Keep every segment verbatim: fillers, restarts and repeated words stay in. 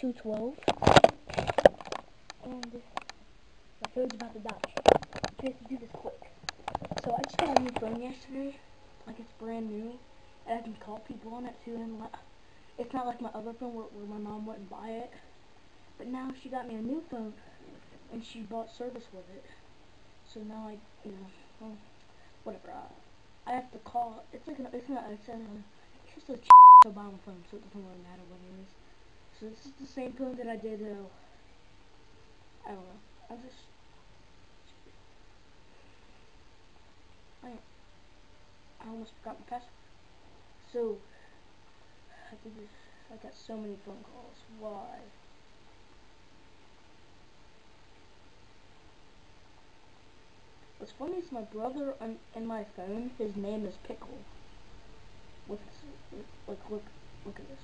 two twelve. And my food's about to die. So we have to do this quick. So I just got a new phone yesterday. Like, it's brand new. And I can call people on it too. And it's not like my other phone where, where my mom wouldn't buy it. But now she got me a new phone. And she bought service with it. So now I, you know, well, whatever. I, I have to call. It's like an, it's not, it's, not, it's just a ch Obama phone, so it doesn't really matter what it is. So this is the same phone that I did, uh, I don't know. I just, I, I almost forgot my password. So, I did this, I got so many phone calls. Why? What's funny is my brother on, in my phone, his name is Pickle. Look, look, look, look at this.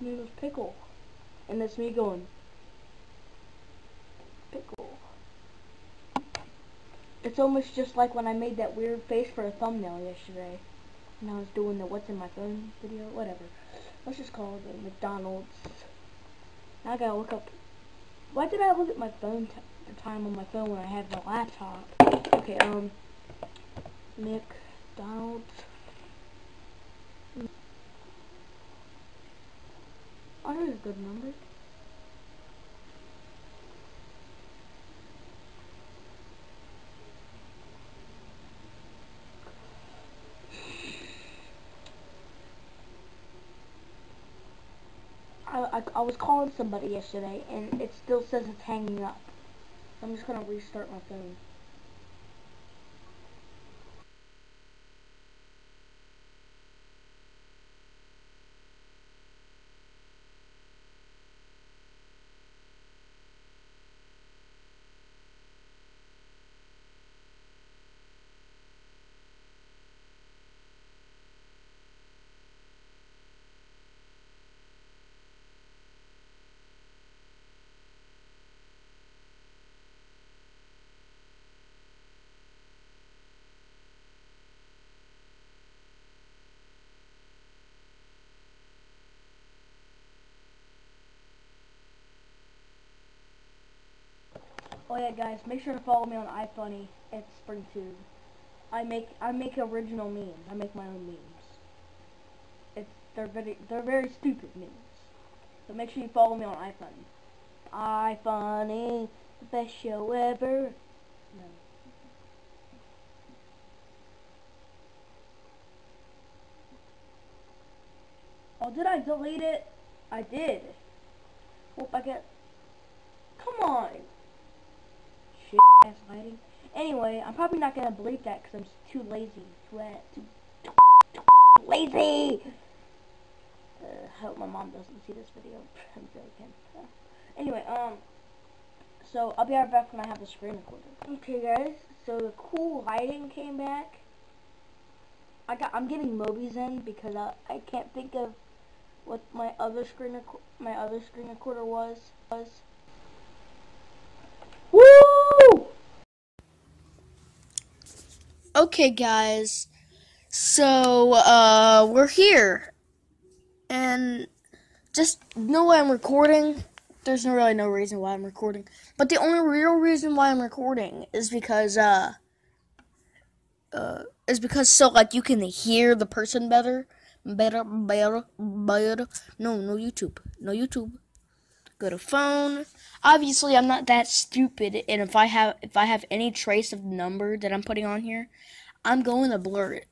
His name is Pickle. And that's me going, Pickle. It's almost just like when I made that weird face for a thumbnail yesterday. And I was doing the what's in my phone video, whatever. Let's just call it the McDonald's. I gotta look up. Why did I look at my phone t the time on my phone when I had my laptop? Okay, um, McDonald's. Oh, that's a good number. I, I was calling somebody yesterday, and it still says it's hanging up. So I'm just gonna restart my phone. Oh yeah, guys, make sure to follow me on iFunny at SpringTube. I make I make original memes. I make my own memes. It's they're very they're very stupid memes. So make sure you follow me on iFunny. iFunny, the best show ever. No. Oh, did I delete it? I did. Hope I get. Come on. Lighting. Anyway, I'm probably not gonna bleep that because I'm too lazy. Too, too, too, too lazy. I uh, hope my mom doesn't see this video. I'm joking. Uh, anyway, um, so I'll be right back when I have the screen recorder. Okay, guys. So the cool lighting came back. I got. I'm getting Moby's in because I I can't think of what my other screen my other screen recorder was was. Okay, guys, so, uh, we're here, and just know why I'm recording. There's no, really no reason why I'm recording, but the only real reason why I'm recording is because, uh, uh, is because, so, like, you can hear the person better, better, better, better, no, no YouTube, no YouTube, go to phone. Obviously, I'm not that stupid, and if I have if I have any trace of the number that I'm putting on here, I'm going to blur it.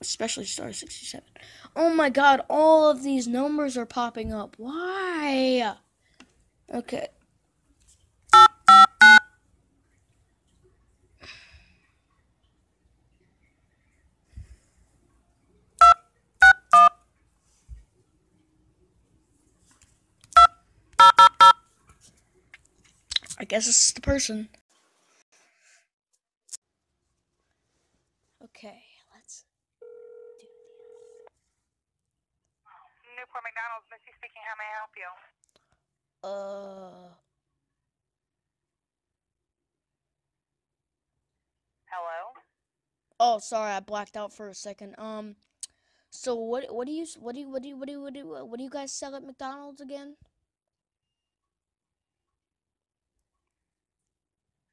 Especially star sixty-seven. Oh my God! All of these numbers are popping up. Why? Okay. I guess this is the person. Okay, let's do this. Newport McDonald's, Missy speaking. How may I help you? Uh. Hello? Oh, sorry, I blacked out for a second. Um, So what what do you what do you what do you what do you, what do you, what do you guys sell at McDonald's again?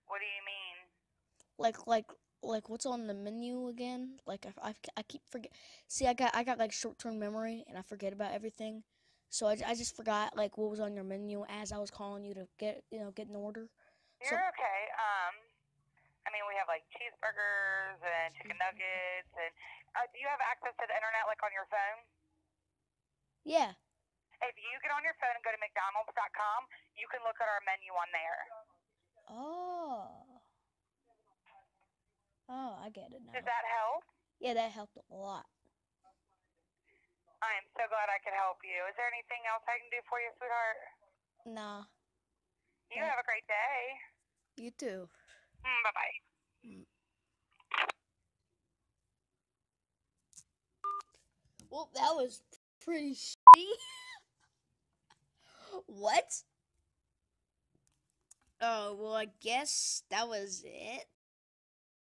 What do you mean? Like like like what's on the menu again? Like I, I, I keep forget. See, I got I got like short-term memory and I forget about everything. So I, I just forgot like what was on your menu as I was calling you to get you know get an order. You're so, okay. Um I mean, we have like cheeseburgers and chicken nuggets and Uh, do you have access to the internet, like on your phone? Yeah. If you get on your phone and go to McDonald's dot com, you can look at our menu on there. Oh. Oh, I get it now. Does that help? Yeah, that helped a lot. I am so glad I could help you. Is there anything else I can do for you, sweetheart? Nah. You yeah. have a great day. You too. Mm, bye-bye. Mm. Well, that was pretty shitty. What? Oh, well, I guess that was it.